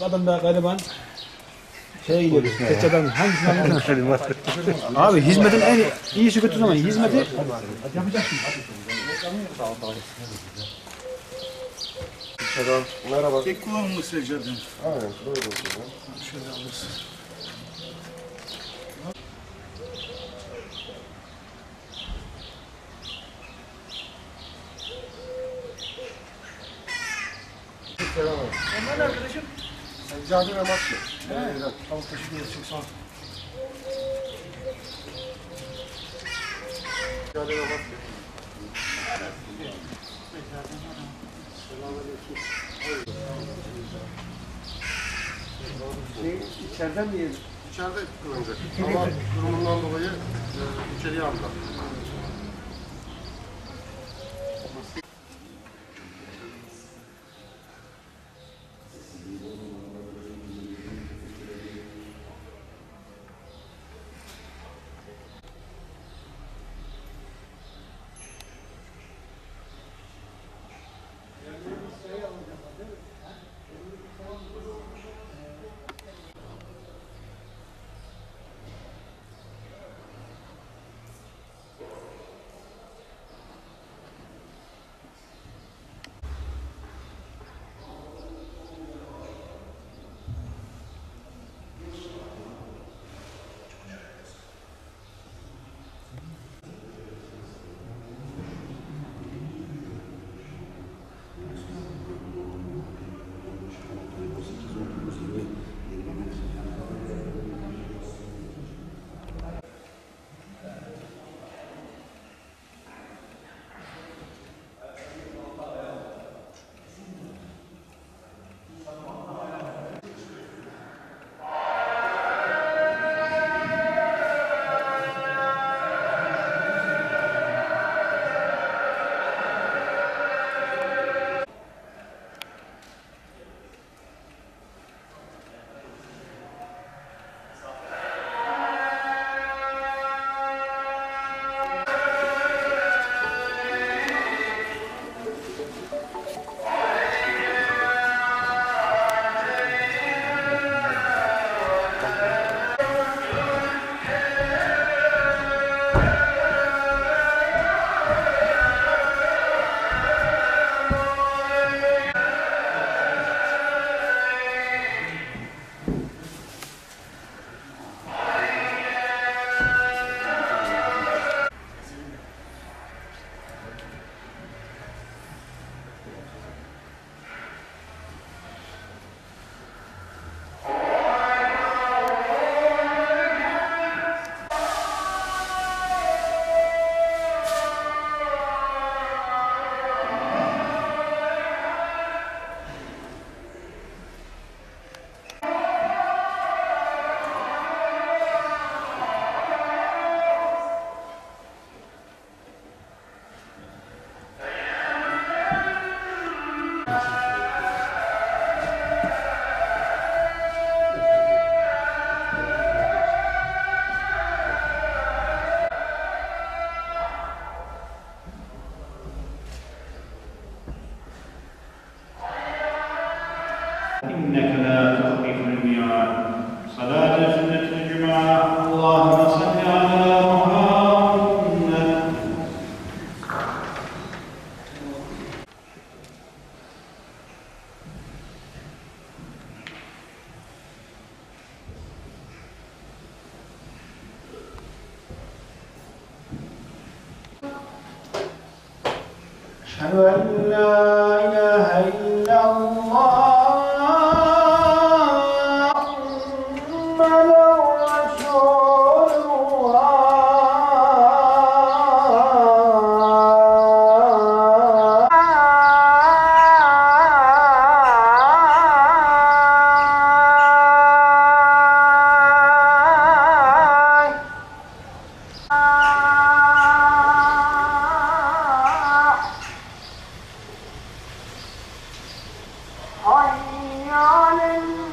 Bu adam da galiba şeye gidiyor. Seçeden hangisini alıyorsun? Abi hizmetin en iyisi kötü zaman. Hizmeti yapacaksın. Seçeden merhaba. Tek kullanımlı seçeden. Aynen. Böyle olsun. Şöyle alırsın. Onlar arkadaşım. Cadi ve Matçı. Tamam, teşekkür ederim. Çok sağ olun. Cadi ve Matçı. İçeriden mi yiyelim? İçeride kullanacak. Ama durumundan dolayı içeriye aldılar. إنك لا تخلف الميعاد صلاة سنة الجمعة اللهم صل على محمد أشهد أن لا إله إلا الله على